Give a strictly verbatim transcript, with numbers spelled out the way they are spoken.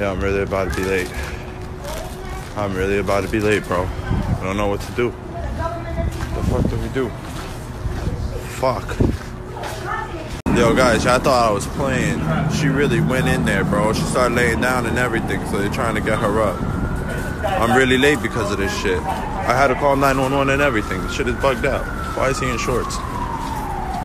Yeah, I'm really about to be late. I'm really about to be late, bro. I don't know what to do. What the fuck do we do? Fuck. Yo, guys, I thought I was playing. She really went in there, bro. She started laying down and everything, so they're trying to get her up. I'm really late because of this shit. I had to call nine one one and everything. The shit is bugged out. Why is he in shorts?